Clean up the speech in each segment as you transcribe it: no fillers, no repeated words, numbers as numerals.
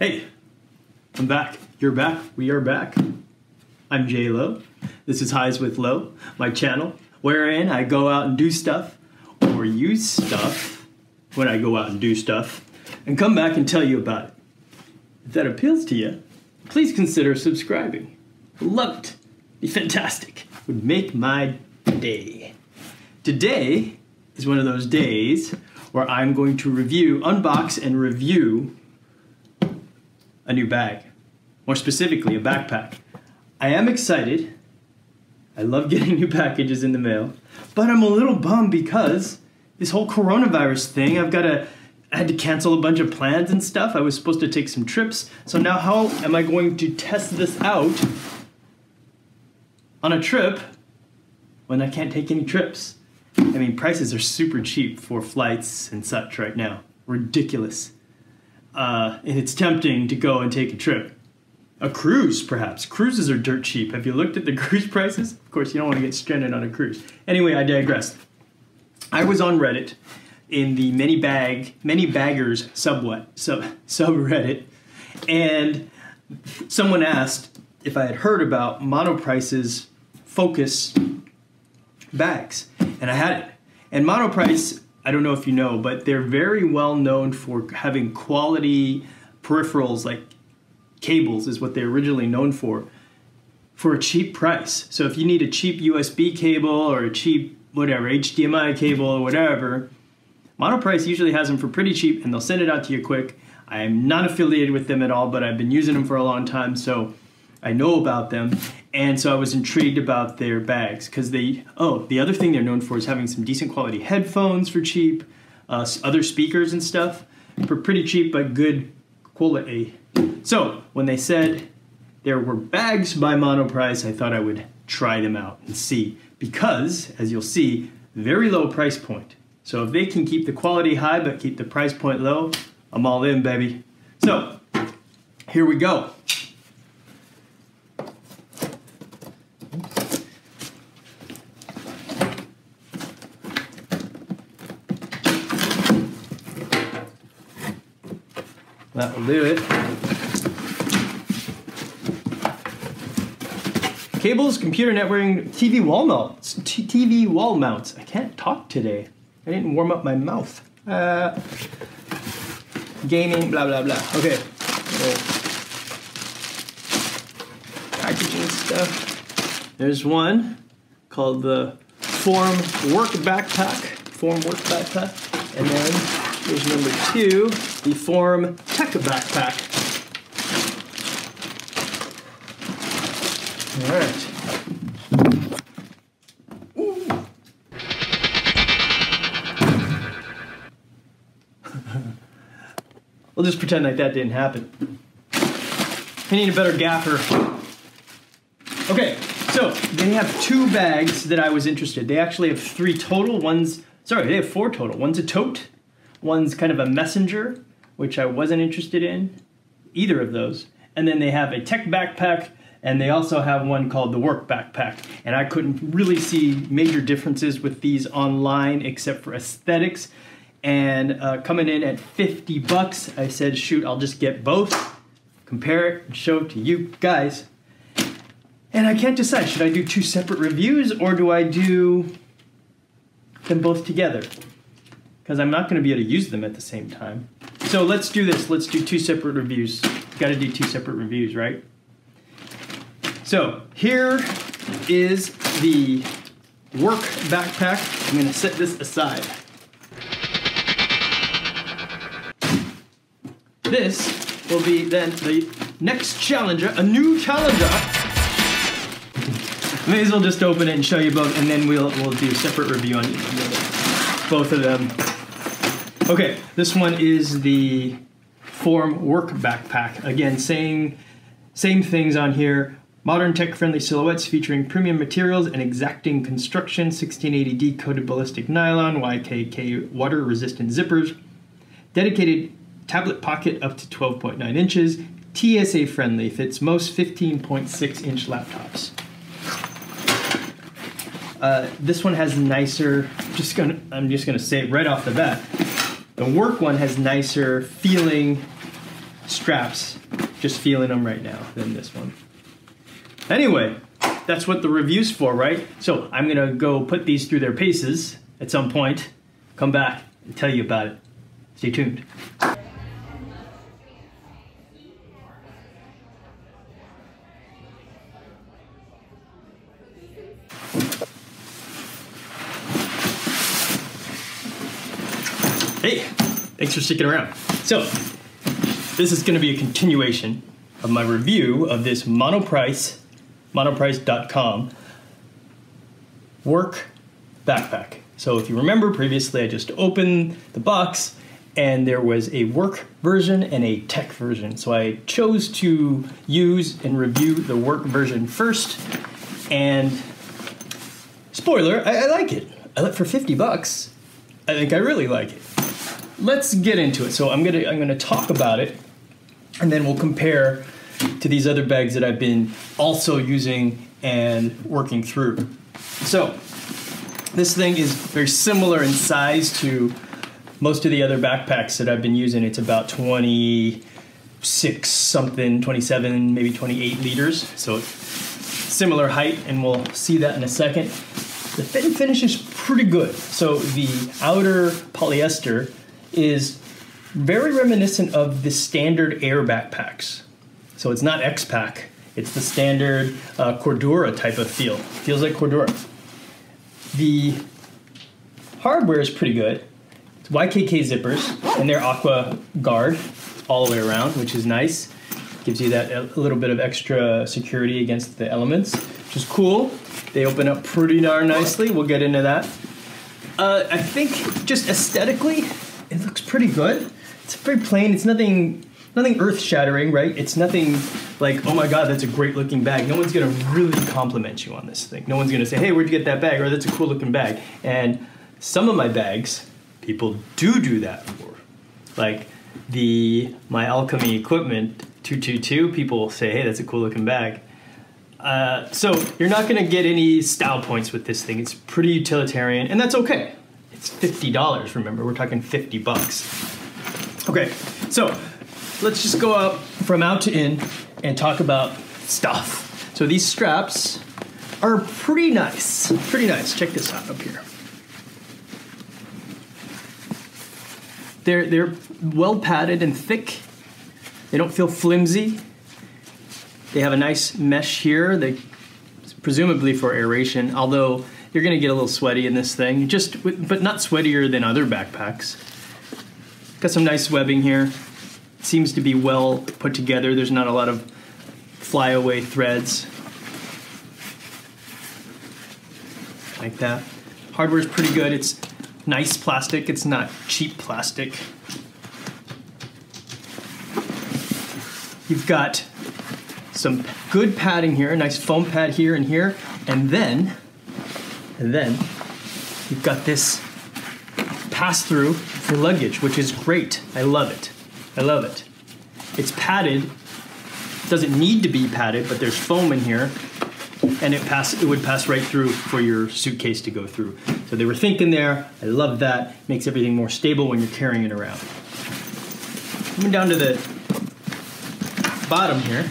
Hey, I'm back. You're back. We are back. I'm Jay Lowe. This is Highs with Lowe, my channel, wherein I go out and do stuff, or use stuff when I go out and do stuff, and come back and tell you about it. If that appeals to you, please consider subscribing. I love it. It'd be fantastic. It would make my day. Today is one of those days where I'm going to unbox and review a new bag, more specifically a backpack. I am excited. I love getting new packages in the mail, but I'm a little bummed because this whole coronavirus thing, I had to cancel a bunch of plans and stuff. I was supposed to take some trips. So now how am I going to test this out on a trip when I can't take any trips? I mean, prices are super cheap for flights and such right now. Ridiculous. And it's tempting to go and take a trip. A cruise, perhaps. Cruises are dirt cheap. Have you looked at the cruise prices? Of course, you don't want to get stranded on a cruise. Anyway, I digress. I was on Reddit in the manybaggers subreddit, and someone asked if I had heard about Monoprice's Focus bags, and I had it. And Monoprice, I don't know if you know, but they're very well known for having quality peripherals, like cables is what they're originally known for a cheap price. So if you need a cheap USB cable or a cheap whatever, HDMI cable or whatever, Monoprice usually has them for pretty cheap and they'll send it out to you quick. I am not affiliated with them at all, but I've been using them for a long time, so I know about them. And so I was intrigued about their bags because the other thing they're known for is having some decent quality headphones for cheap, other speakers and stuff for pretty cheap, but good quality. So when they said there were bags by Monoprice, I thought I would try them out and see, because as you'll see, very low price point. So if they can keep the quality high, but keep the price point low, I'm all in, baby. So here we go. That will do it. Cables, computer networking, TV wall mounts. I can't talk today. I didn't warm up my mouth. Gaming, blah, blah, blah. Okay. So, packaging stuff. There's one called the Form Work Backpack. And then there's number two, the Form Tech Backpack. All right. We'll just pretend like that didn't happen. I need a better gaffer. Okay, so they have two bags that I was interested. They actually have three total. They have four total. One's a tote. One's kind of a messenger, which I wasn't interested in, either of those. And then they have a tech backpack, and they also have one called the work backpack. And I couldn't really see major differences with these online except for aesthetics. And coming in at 50 bucks, I said, shoot, I'll just get both, compare it, and show it to you guys. And I can't decide, should I do two separate reviews or do I do them both together? Because I'm not going to be able to use them at the same time. So let's do this. Let's do two separate reviews. Got to do two separate reviews, right? So here is the work backpack. I'm going to set this aside. This will be then the next challenger, a new challenger. May as well just open it and show you both, and then we'll do a separate review on both of them. Okay, this one is the Form Work Backpack. Again, same things on here. Modern tech-friendly silhouettes featuring premium materials and exacting construction, 1680D coated ballistic nylon, YKK water-resistant zippers, dedicated tablet pocket up to 12.9 inches, TSA friendly, fits most 15.6 inch laptops. This one has nicer, I'm just gonna say right off the bat, the work one has nicer feeling straps, just feeling them right now, than this one. Anyway, that's what the review's for, right? So I'm gonna go put these through their paces at some point, come back and tell you about it. Stay tuned. Hey, thanks for sticking around. So, this is gonna be a continuation of my review of this Monoprice, monoprice.com work backpack. So if you remember previously, I just opened the box and there was a work version and a tech version. So I chose to use and review the work version first. And spoiler, I like it. For 50 bucks, I think I really like it. Let's get into it. So I'm gonna talk about it, and then we'll compare to these other bags that I've been also using and working through. So this thing is very similar in size to most of the other backpacks that I've been using. It's about 26 something, 27, maybe 28 liters. So it's similar height, and we'll see that in a second. The fit and finish is pretty good. So the outer polyester is very reminiscent of the standard Air backpacks. So it's not X-Pack, it's the standard Cordura type of feel. Feels like Cordura. The hardware is pretty good. It's YKK zippers, and they're Aquaguard all the way around, which is nice. Gives you that a little bit of extra security against the elements, which is cool. They open up pretty darn nicely, we'll get into that. I think just aesthetically, it looks pretty good. It's very plain, it's nothing earth-shattering, right? It's nothing like, oh my God, that's a great-looking bag. No one's gonna really compliment you on this thing. No one's gonna say, hey, where'd you get that bag? Or that's a cool-looking bag. And some of my bags, people do that for. Like my Alchemy Equipment 222, people say, hey, that's a cool-looking bag. So you're not gonna get any style points with this thing. It's pretty utilitarian, and that's okay. It's $50, remember, we're talking 50 bucks. Okay, so, let's just go out from out to in and talk about stuff. So these straps are pretty nice, pretty nice. Check this out up here. They're well padded and thick. They don't feel flimsy. They have a nice mesh here, presumably for aeration, although you're gonna get a little sweaty in this thing, but not sweatier than other backpacks. Got some nice webbing here. Seems to be well put together. There's not a lot of flyaway threads. Like that. Hardware's pretty good. It's nice plastic. It's not cheap plastic. You've got some good padding here, a nice foam pad here and here. And then you've got this pass-through for luggage, which is great. I love it. I love it. It's padded. It doesn't need to be padded, but there's foam in here, and it would pass right through for your suitcase to go through. So they were thinking there. I love that. Makes everything more stable when you're carrying it around. Coming down to the bottom here,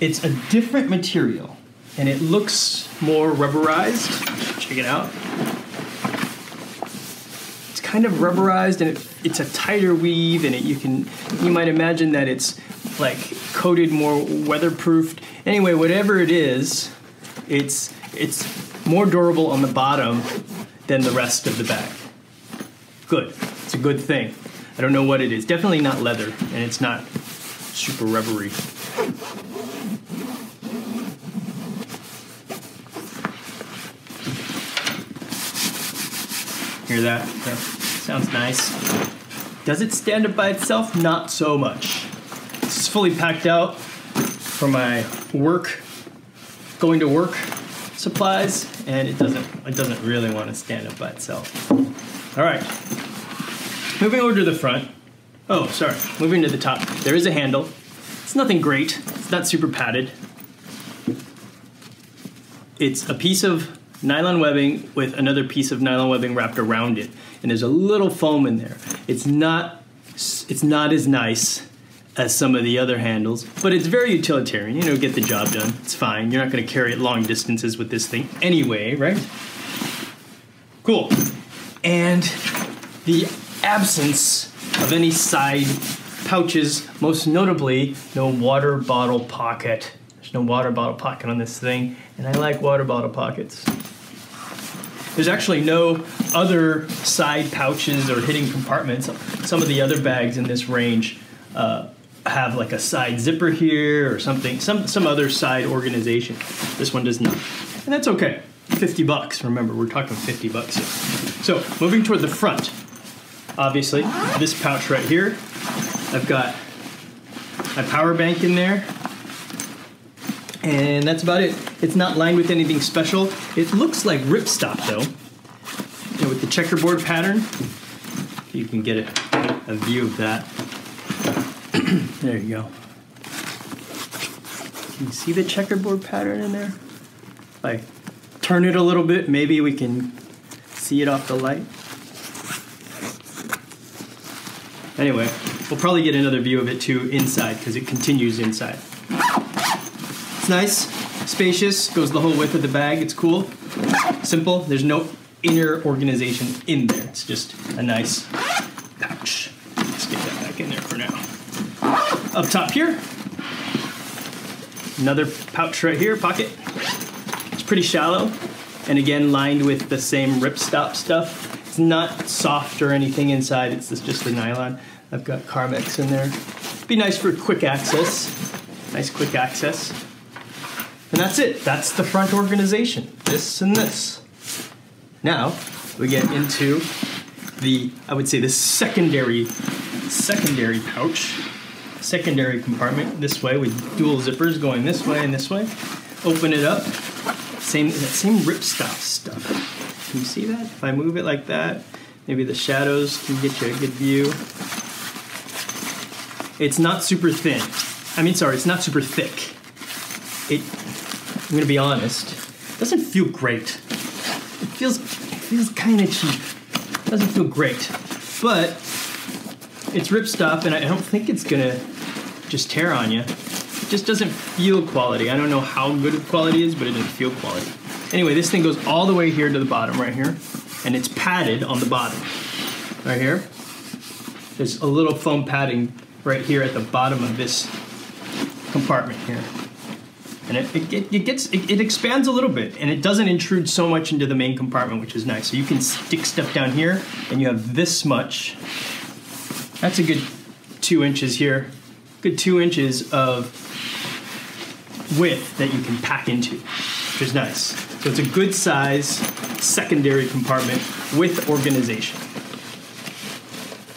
it's a different material, and it looks more rubberized. Check it out. Kind of rubberized, and it's a tighter weave, and you might imagine that it's like coated, more weatherproofed. Anyway, whatever it is, it's more durable on the bottom than the rest of the bag. Good, it's a good thing. I don't know what it is. Definitely not leather, and it's not super rubbery. Hear that? Okay. Sounds nice. Does it stand up by itself? Not so much. This is fully packed out for my going to work supplies, and it doesn't really want to stand up by itself. All right, moving over to the front. Oh, sorry, moving to the top. There is a handle. It's nothing great, it's not super padded. It's a piece of nylon webbing with another piece of nylon webbing wrapped around it. And there's a little foam in there. It's not as nice as some of the other handles, but it's very utilitarian, you know, get the job done, it's fine. You're not gonna carry it long distances with this thing anyway, right? Cool. And the absence of any side pouches, most notably no water bottle pocket. There's no water bottle pocket on this thing, and I like water bottle pockets. There's actually no other side pouches or hidden compartments. Some of the other bags in this range have like a side zipper here or something, some other side organization. This one does not, and that's okay. 50 bucks, remember, we're talking 50 bucks here. So moving toward the front, obviously, this pouch right here, I've got my power bank in there, and that's about it. It's not lined with anything special. It looks like ripstop though, you know, with the checkerboard pattern. You can get a view of that. There you go. Can you see the checkerboard pattern in there? If I turn it a little bit, maybe we can see it off the light. Anyway, we'll probably get another view of it too inside, because it continues inside. It's nice, spacious, goes the whole width of the bag, it's cool, simple. There's no inner organization in there. It's just a nice pouch. Let's get that back in there for now. Up top here, another pouch right here, pocket. It's pretty shallow, and again, lined with the same ripstop stuff. It's not soft or anything inside, it's just the nylon. I've got Carmex in there. Be nice for quick access. Nice quick access. And that's it, that's the front organization. This and this. Now, we get into the, I would say the secondary pouch, secondary compartment this way with dual zippers going this way and this way. Open it up, that same ripstop stuff. Can you see that? If I move it like that, maybe the shadows can get you a good view. It's not super thin. I mean, sorry, it's not super thick. I'm gonna be honest, it doesn't feel great. It feels kind of cheap. It doesn't feel great, but it's ripstop, and I don't think it's gonna just tear on you. It just doesn't feel quality. I don't know how good of quality it is, but it doesn't feel quality. Anyway, this thing goes all the way here to the bottom right here, and it's padded on the bottom. Right here, there's a little foam padding right here at the bottom of this compartment here. And it expands a little bit, and it doesn't intrude so much into the main compartment, which is nice. So you can stick stuff down here, and you have this much. That's a good 2 inches here. Good 2 inches of width that you can pack into, which is nice. So it's a good size secondary compartment with organization.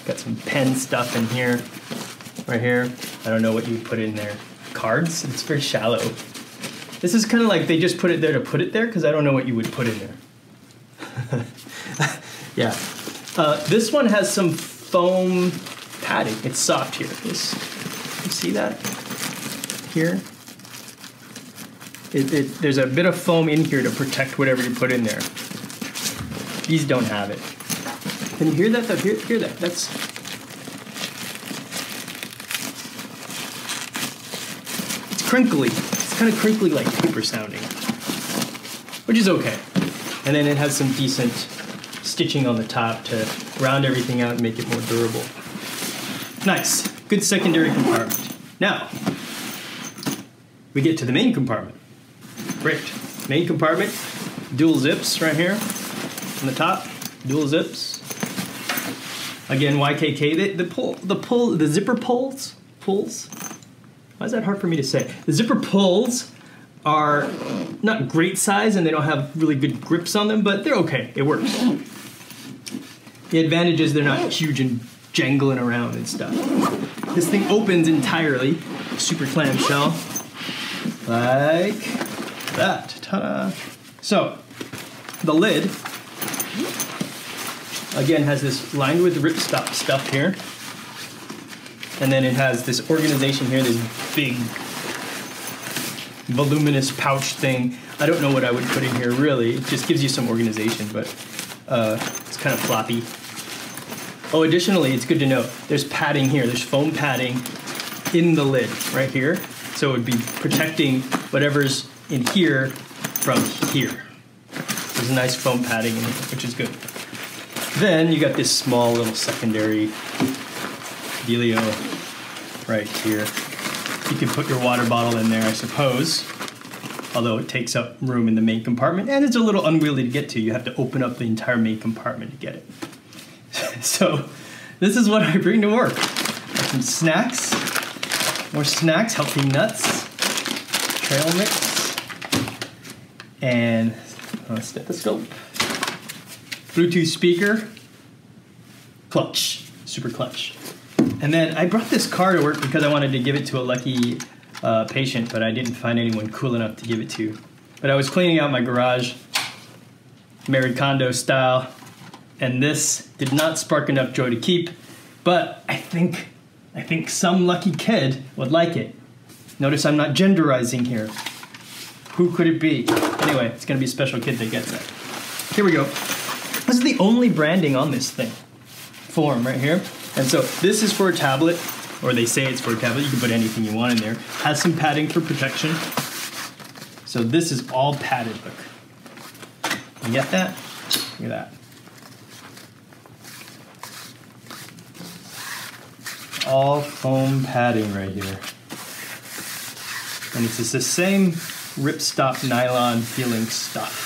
Got some pen stuff in here, right here. I don't know what you put in there. Cards? It's very shallow. This is kind of like they just put it there to put it there, because I don't know what you would put in there. Yeah. This one has some foam padding. It's soft here. You see that here? There's a bit of foam in here to protect whatever you put in there. These don't have it. Can you hear that though? Hear that? That's... It's crinkly. It's kind of crinkly, like paper sounding, which is okay. And then it has some decent stitching on the top to round everything out and make it more durable. Nice, good secondary compartment. Now, we get to the main compartment. Great, main compartment, dual zips right here on the top, dual zips. Again, YKK, the zipper pulls? Why is that hard for me to say? The zipper pulls are not great size, and they don't have really good grips on them, but they're okay, it works. The advantage is they're not huge and jangling around and stuff. This thing opens entirely, super clamshell, like that. Ta-da! So, the lid, again, has this lined with ripstop stuff here. And then it has this organization here, this big, voluminous pouch thing. I don't know what I would put in here, really. It just gives you some organization, but it's kind of floppy. Oh, additionally, it's good to know, there's padding here. There's foam padding in the lid right here. So it would be protecting whatever's in here from here. There's a nice foam padding in it, which is good. Then you got this small little secondary dealio right here. You can put your water bottle in there, I suppose, although it takes up room in the main compartment, and it's a little unwieldy to get to. You have to open up the entire main compartment to get it. So this is what I bring to work. Some snacks, more snacks, healthy nuts, trail mix, and a stethoscope, Bluetooth speaker, clutch, super clutch. And then I brought this car to work because I wanted to give it to a lucky patient, but I didn't find anyone cool enough to give it to. But I was cleaning out my garage, married condo style, and this did not spark enough joy to keep, but I think some lucky kid would like it. Notice I'm not genderizing here. Who could it be? Anyway, it's gonna be a special kid that gets it. Here we go. This is the only branding on this thing. Form right here. And so this is for a tablet, or they say it's for a tablet. You can put anything you want in there. Has some padding for protection. So this is all padded, look. You get that? Look at that. All foam padding right here. And it's just the same ripstop nylon feeling stuff.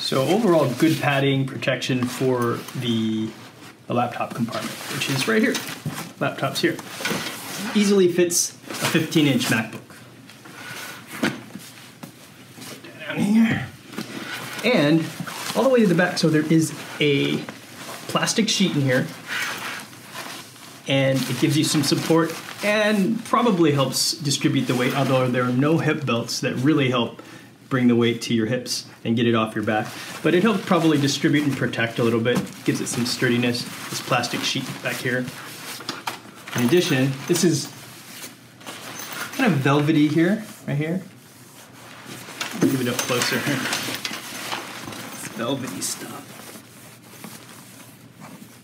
So overall, good padding protection for the laptop compartment, which is right here. Laptop's here. Easily fits a 15-inch MacBook. Put that down here. And all the way to the back, so there is a plastic sheet in here, and it gives you some support and probably helps distribute the weight, although there are no hip belts that really help bring the weight to your hips and get it off your back. But it helps probably distribute and protect a little bit, gives it some sturdiness, this plastic sheet back here. In addition, this is kind of velvety here, right here. Give it up closer. Velvety stuff.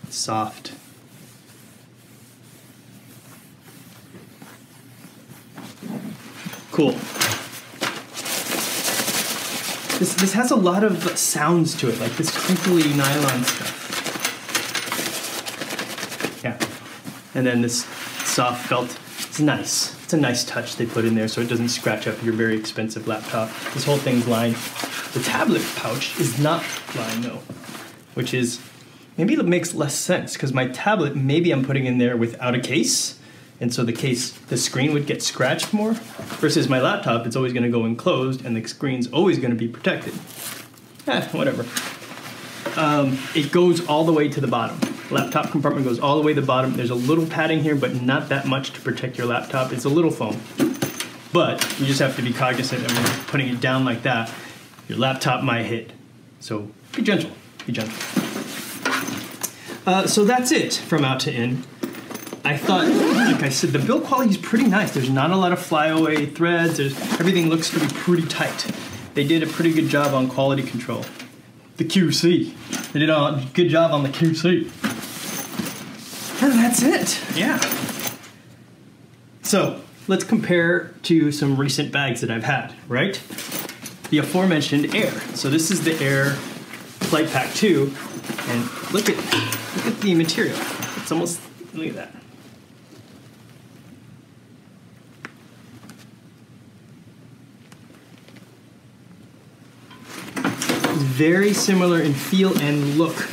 Soft. Cool. This has a lot of sounds to it, like this crinkly nylon stuff. Yeah. And then this soft felt. It's nice. It's a nice touch they put in there so it doesn't scratch up your very expensive laptop. This whole thing's lined. The tablet pouch is not lined though, which is, maybe it makes less sense because my tablet, maybe I'm putting in there without a case. And so the case, the screen would get scratched more versus my laptop, it's always gonna go enclosed and the screen's always gonna be protected. Eh, whatever. It goes all the way to the bottom. Laptop compartment goes all the way to the bottom. There's a little padding here, but not that much to protect your laptop. It's a little foam, but you just have to be cognizant of when you're putting it down like that. Your laptop might hit. So be gentle, be gentle. So that's it from out to in. I thought, like I said, the build quality is pretty nice. There's not a lot of flyaway threads. Everything looks to be pretty tight. They did a pretty good job on quality control. The QC. They did a good job on the QC. And that's it, yeah. So let's compare to some recent bags that I've had, right? The aforementioned Aer. So this is the Aer Flight Pack 2, and look at the material. It's almost, look at that. It's very similar in feel and look.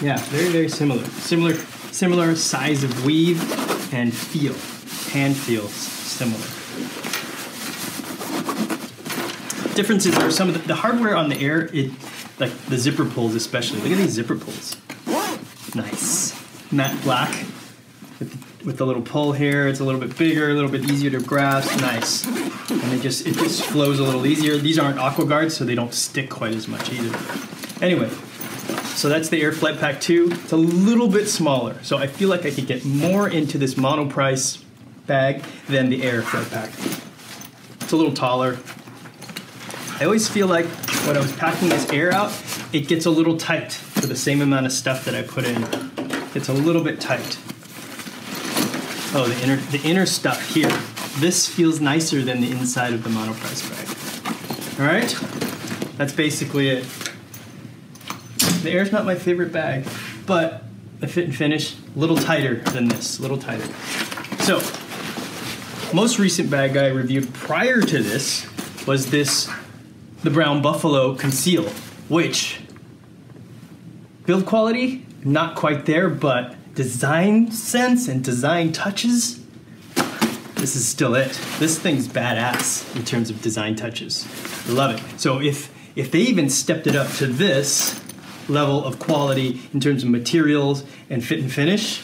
Yeah, very, very similar. Similar size of weave and feel. Hand feels similar. Differences are some of the hardware on the Aer, like the zipper pulls especially. Look at these zipper pulls. Nice. Matte black with the little pull here. It's a little bit bigger, a little bit easier to grasp. Nice. And it just flows a little easier. These aren't AquaGuard, so they don't stick quite as much either. Anyway, so that's the Aer Flight Pack 2. It's a little bit smaller, so I feel like I could get more into this Monoprice bag than the Aer Flight Pack. It's a little taller. I always feel like when I was packing this Aer out, it gets a little tight for the same amount of stuff that I put in. It's a little bit tight. Oh, the inner stuff here. This feels nicer than the inside of the Monoprice bag. All right, that's basically it. The Air's not my favorite bag, but the fit and finish, a little tighter than this, a little tighter. So, most recent bag I reviewed prior to this was this, the Brown Buffalo Conceal, which build quality, not quite there, but design sense and design touches, this is still it. This thing's badass in terms of design touches. I love it. So if they even stepped it up to this level of quality in terms of materials and fit and finish,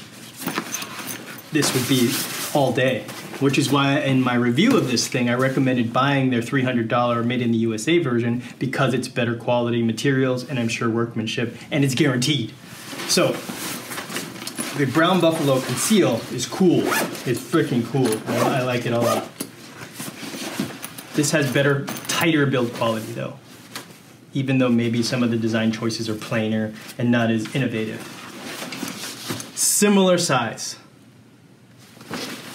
this would be all day, which is why in my review of this thing, I recommended buying their $300 made in the USA version because it's better quality materials and I'm sure workmanship, and it's guaranteed. So the Brown Buffalo Conceal is cool. It's freaking cool. I like it a lot. This has better, tighter build quality though, even though maybe some of the design choices are plainer and not as innovative. Similar size.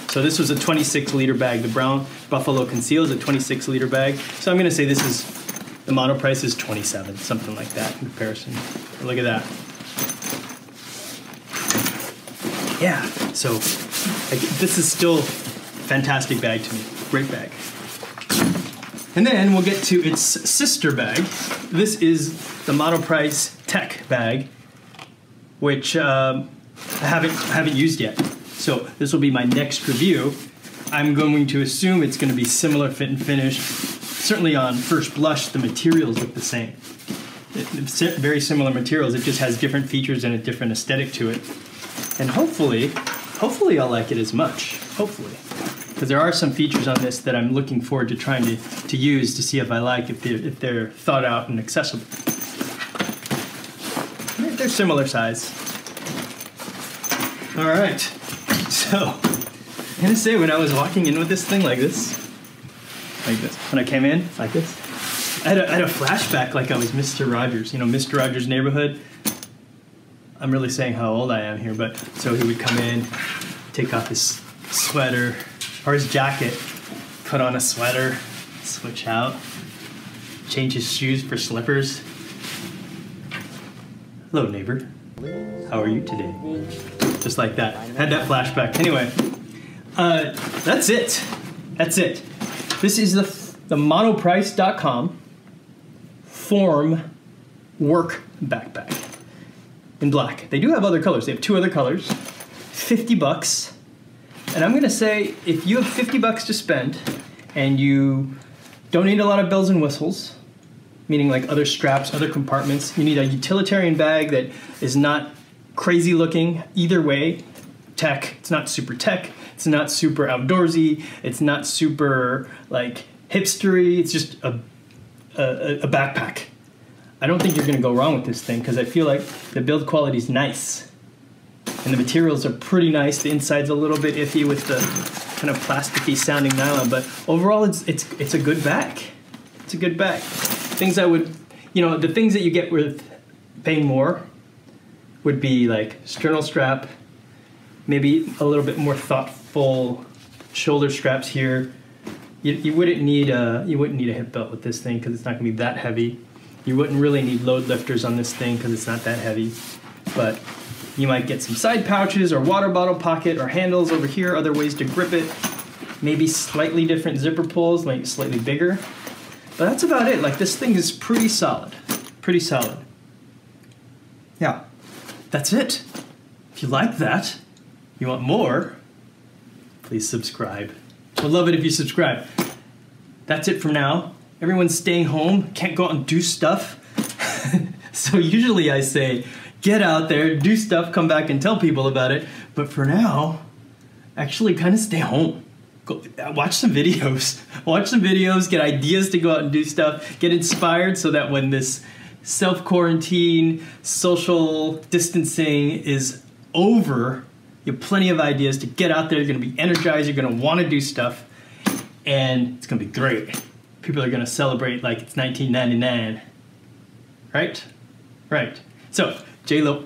So this was a 26-liter bag. The Brown Buffalo Conceal is a 26-liter bag. So I'm gonna say this is, the Monoprice is 27, something like that in comparison. Look at that. Yeah, so this is still a fantastic bag to me, great bag. And then we'll get to its sister bag. This is the Monoprice Tech bag, which I haven't used yet. So this will be my next review. I'm going to assume it's going to be similar fit and finish. Certainly on first blush, the materials look the same. Very similar materials. It just has different features and a different aesthetic to it. And hopefully I'll like it as much, hopefully. Because there are some features on this that I'm looking forward to trying to use to see if I like, if they're thought out and accessible. They're similar size. All right, so I'm gonna say when I was walking in with this thing like this, when I came in, like this, I had a flashback like I was Mr. Rogers, you know, Mr. Rogers' Neighborhood. I'm really saying how old I am here, but so he would come in, take off his sweater, or his jacket, put on a sweater, switch out, change his shoes for slippers. Hello, neighbor. How are you today? Just like that. I had that flashback. Anyway, that's it. That's it. This is the Monoprice.com Form Work Backpack in black. They do have other colors. They have two other colors. $50. And I'm gonna say, if you have $50 to spend and you don't need a lot of bells and whistles, meaning like other straps, other compartments, you need a utilitarian bag that is not crazy looking either way, tech, it's not super tech, it's not super outdoorsy, it's not super like hipstery, it's just a backpack. I don't think you're gonna go wrong with this thing because I feel like the build quality is nice. And the materials are pretty nice. The inside's a little bit iffy with the kind of plasticky sounding nylon, but overall it's a good bag. It's a good bag. Things I would, you know, the things that you get with paying more would be like sternal strap, maybe a little bit more thoughtful shoulder straps here. You wouldn't need a hip belt with this thing because it's not gonna be that heavy. You wouldn't really need load lifters on this thing because it's not that heavy, but you might get some side pouches or water bottle pocket or handles over here, other ways to grip it. Maybe slightly different zipper pulls, like slightly bigger. But that's about it. Like this thing is pretty solid, pretty solid. Yeah, that's it. If you like that, you want more, please subscribe. I'd love it if you subscribe. That's it for now. Everyone's staying home, can't go out and do stuff. So usually I say, get out there, do stuff, come back and tell people about it. But for now, actually kind of stay home. Go, watch some videos, get ideas to go out and do stuff, get inspired so that when this self-quarantine, social distancing is over, you have plenty of ideas to get out there. You're gonna be energized, you're gonna wanna do stuff, and it's gonna be great. People are gonna celebrate like it's 1999, right? Right. So, J-Lo,